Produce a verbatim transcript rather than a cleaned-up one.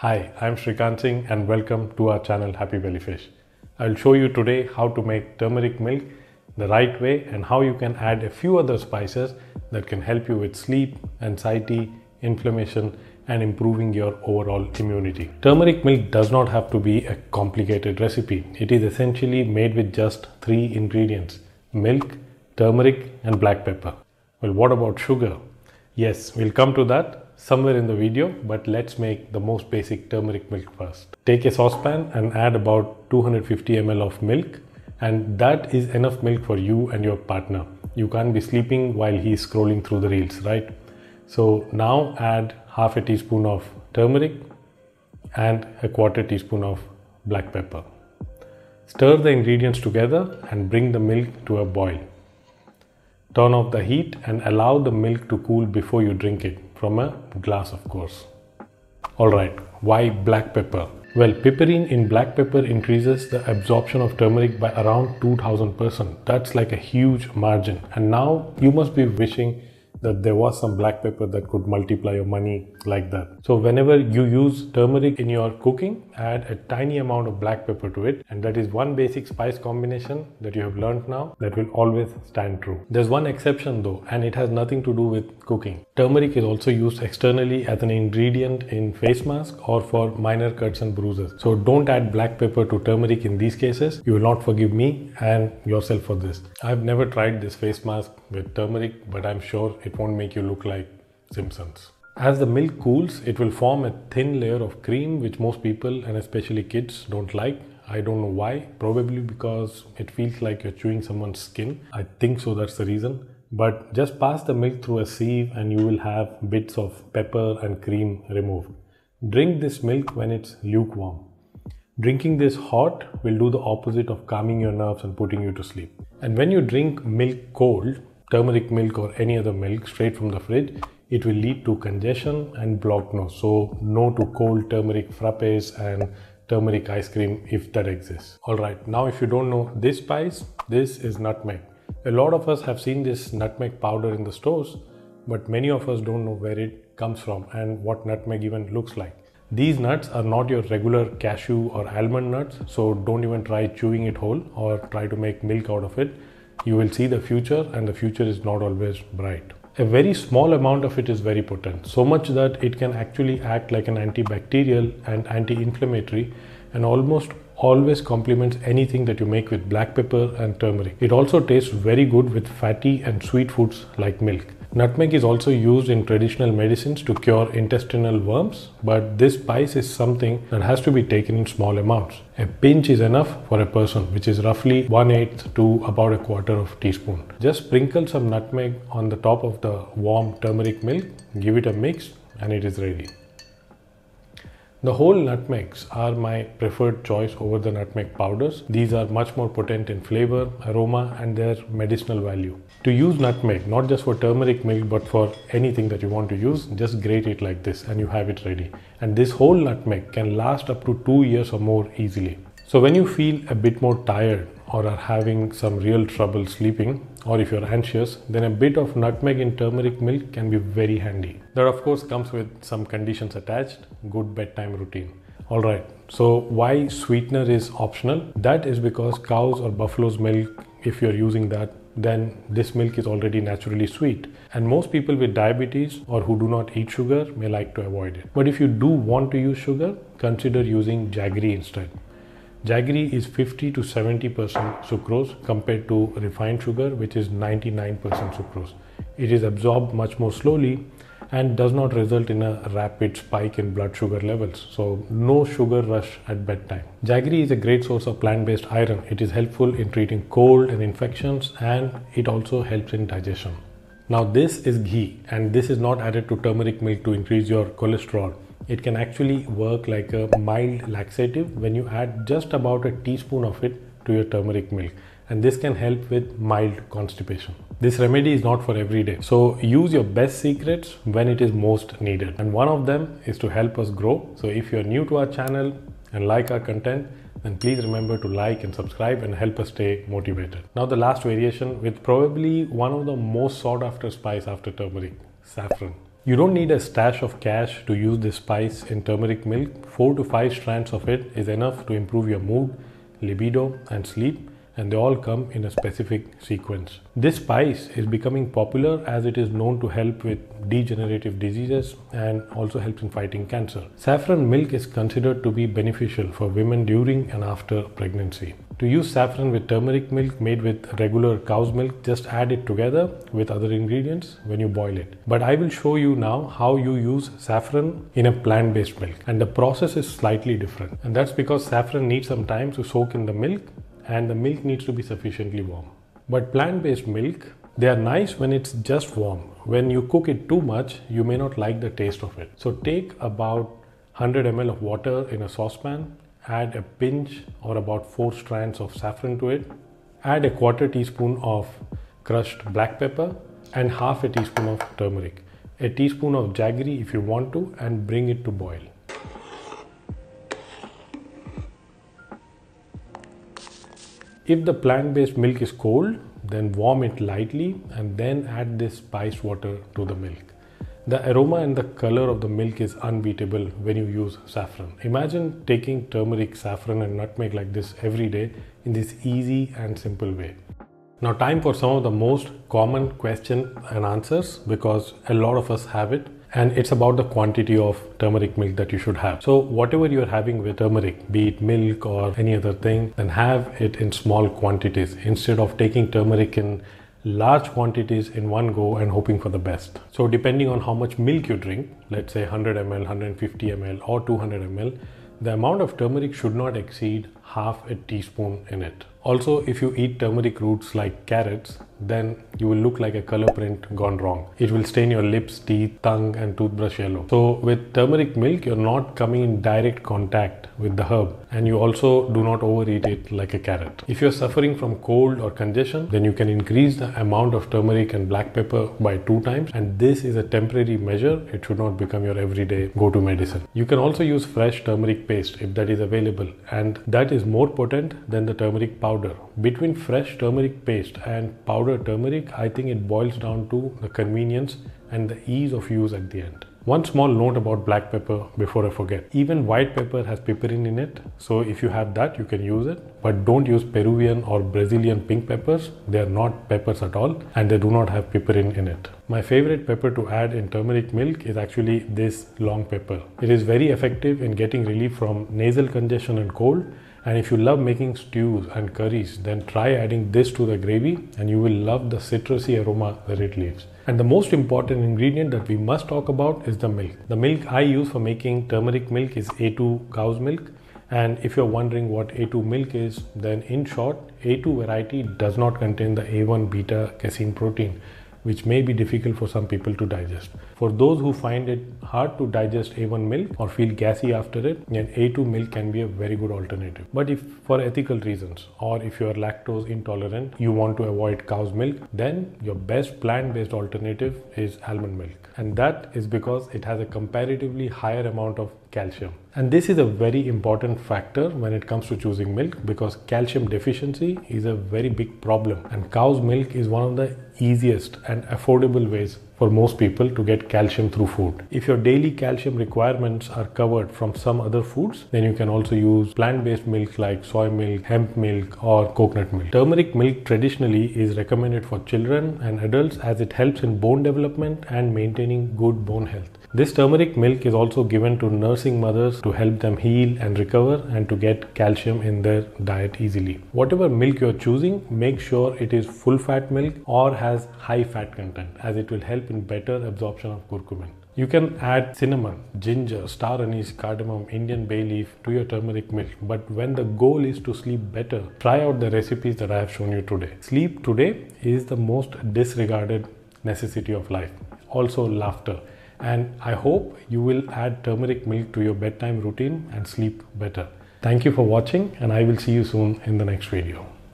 Hi, I'm Shrikant Singh and welcome to our channel Happy Bellyfish. I will show you today how to make turmeric milk the right way and how you can add a few other spices that can help you with sleep, anxiety, inflammation and improving your overall immunity. Turmeric milk does not have to be a complicated recipe. It is essentially made with just three ingredients: milk, turmeric and black pepper. Well, what about sugar? Yes, we'll come to that somewhere in the video, but let's make the most basic turmeric milk first. Take a saucepan and add about two hundred fifty milliliters of milk, and that is enough milk for you and your partner. You can't be sleeping while he's scrolling through the reels, right? So now add half a teaspoon of turmeric and a quarter teaspoon of black pepper. Stir the ingredients together and bring the milk to a boil. Turn off the heat and allow the milk to cool before you drink it, from a glass of course. Alright, why black pepper? Well, piperine in black pepper increases the absorption of turmeric by around two thousand percent. That's like a huge margin. And now you must be wishing that there was some black pepper that could multiply your money like that. So whenever you use turmeric in your cooking, add a tiny amount of black pepper to it, and that is one basic spice combination that you have learned now that will always stand true. There's one exception though, and it has nothing to do with cooking. Turmeric is also used externally as an ingredient in face masks or for minor cuts and bruises. So don't add black pepper to turmeric in these cases. You will not forgive me and yourself for this. I've never tried this face mask with turmeric, but I'm sure it won't make you look like Simpsons. As the milk cools, it will form a thin layer of cream, which most people and especially kids don't like. I don't know why, probably because it feels like you're chewing someone's skin. I think so, that's the reason. But just pass the milk through a sieve and you will have bits of pepper and cream removed. Drink this milk when it's lukewarm. Drinking this hot will do the opposite of calming your nerves and putting you to sleep. And when you drink milk cold, turmeric milk or any other milk straight from the fridge, it will lead to congestion and blocked nose. So no to cold turmeric frappes and turmeric ice cream if that exists. Alright, now if you don't know this spice, this is nutmeg. A lot of us have seen this nutmeg powder in the stores, but many of us don't know where it comes from and what nutmeg even looks like. These nuts are not your regular cashew or almond nuts, so don't even try chewing it whole or try to make milk out of it. You will see the future, and the future is not always bright. A very small amount of it is very potent, so much that it can actually act like an antibacterial and anti-inflammatory and almost always complements anything that you make with black pepper and turmeric. It also tastes very good with fatty and sweet foods like milk. Nutmeg is also used in traditional medicines to cure intestinal worms, but this spice is something that has to be taken in small amounts. A pinch is enough for a person, which is roughly one eighth to about a quarter of teaspoon. Just sprinkle some nutmeg on the top of the warm turmeric milk, give it a mix, and it is ready. The whole nutmegs are my preferred choice over the nutmeg powders. These are much more potent in flavor, aroma and their medicinal value. To use nutmeg, not just for turmeric milk but for anything that you want to use, just grate it like this and you have it ready. And this whole nutmeg can last up to two years or more easily. So when you feel a bit more tired or are having some real trouble sleeping, or if you're anxious, then a bit of nutmeg in turmeric milk can be very handy. That of course comes with some conditions attached, good bedtime routine. Alright, so why sweetener is optional? That is because cow's or buffalo's milk, if you're using that, then this milk is already naturally sweet, and most people with diabetes or who do not eat sugar may like to avoid it. But if you do want to use sugar, consider using jaggery instead. Jaggery is fifty to seventy percent sucrose compared to refined sugar, which is ninety-nine percent sucrose. It is absorbed much more slowly and does not result in a rapid spike in blood sugar levels. So no sugar rush at bedtime. Jaggery is a great source of plant-based iron. It is helpful in treating cold and infections, and it also helps in digestion. Now this is ghee, and this is not added to turmeric milk to increase your cholesterol. It can actually work like a mild laxative when you add just about a teaspoon of it to your turmeric milk, and this can help with mild constipation. This remedy is not for every day, so use your best secrets when it is most needed, and one of them is to help us grow. So if you are new to our channel and like our content, then please remember to like and subscribe and help us stay motivated. Now the last variation with probably one of the most sought after spice after turmeric, saffron. You don't need a stash of cash to use this spice in turmeric milk. four to five strands of it is enough to improve your mood, libido and sleep, and they all come in a specific sequence. This spice is becoming popular as it is known to help with degenerative diseases and also helps in fighting cancer. Saffron milk is considered to be beneficial for women during and after pregnancy. To use saffron with turmeric milk made with regular cow's milk, just add it together with other ingredients when you boil it. But I will show you now how you use saffron in a plant-based milk. And the process is slightly different. And that's because saffron needs some time to soak in the milk and the milk needs to be sufficiently warm. But plant-based milk, they are nice when it's just warm. When you cook it too much, you may not like the taste of it. So take about one hundred milliliters of water in a saucepan. Add a pinch or about four strands of saffron to it. Add a quarter teaspoon of crushed black pepper and half a teaspoon of turmeric. A teaspoon of jaggery if you want to, and bring it to boil. If the plant-based milk is cold, then warm it lightly and then add this spiced water to the milk. The aroma and the color of the milk is unbeatable when you use saffron. Imagine taking turmeric, saffron and nutmeg like this every day in this easy and simple way. Now time for some of the most common questions and answers, because a lot of us have it, and it's about the quantity of turmeric milk that you should have. So whatever you're having with turmeric, be it milk or any other thing, then have it in small quantities instead of taking turmeric in large quantities in one go and hoping for the best. So depending on how much milk you drink, let's say one hundred milliliters, one hundred fifty milliliters or two hundred milliliters, the amount of turmeric should not exceed half a teaspoon in it. Also, if you eat turmeric roots like carrots, then you will look like a color print gone wrong. It will stain your lips, teeth, tongue and toothbrush yellow. So with turmeric milk, you're not coming in direct contact with the herb, and you also do not overeat it like a carrot. If you're suffering from cold or congestion, then you can increase the amount of turmeric and black pepper by two times, and this is a temporary measure. It should not become your everyday go-to medicine. You can also use fresh turmeric paste if that is available, and that is more potent than the turmeric powder. Between fresh turmeric paste and powdered turmeric, I think it boils down to the convenience and the ease of use at the end. One small note about black pepper before I forget. Even white pepper has piperin in it, so if you have that, you can use it. But don't use Peruvian or Brazilian pink peppers. They are not peppers at all, and they do not have piperin in it. My favorite pepper to add in turmeric milk is actually this long pepper. It is very effective in getting relief from nasal congestion and cold. And if you love making stews and curries, then try adding this to the gravy and you will love the citrusy aroma that it leaves. And the most important ingredient that we must talk about is the milk. The milk I use for making turmeric milk is A two cow's milk. And if you're wondering what A two milk is, then in short, A two variety does not contain the A one beta casein protein, which may be difficult for some people to digest. For those who find it hard to digest A one milk or feel gassy after it, then A two milk can be a very good alternative. But if for ethical reasons, or if you are lactose intolerant, you want to avoid cow's milk, then your best plant-based alternative is almond milk. And that is because it has a comparatively higher amount of calcium. And this is a very important factor when it comes to choosing milk, because calcium deficiency is a very big problem. And cow's milk is one of the easiest and affordable ways for most people to get calcium through food. If your daily calcium requirements are covered from some other foods, then you can also use plant-based milk like soy milk, hemp milk or coconut milk. Turmeric milk traditionally is recommended for children and adults as it helps in bone development and maintaining good bone health. This turmeric milk is also given to nursing mothers to help them heal and recover and to get calcium in their diet easily. Whatever milk you're choosing, make sure it is full-fat milk or has high fat content, as it will help in better absorption of curcumin. You can add cinnamon, ginger, star anise, cardamom, Indian bay leaf to your turmeric milk. But when the goal is to sleep better, try out the recipes that I have shown you today. Sleep today is the most disregarded necessity of life. Also laughter. And I hope you will add turmeric milk to your bedtime routine and sleep better. Thank you for watching, and I will see you soon in the next video.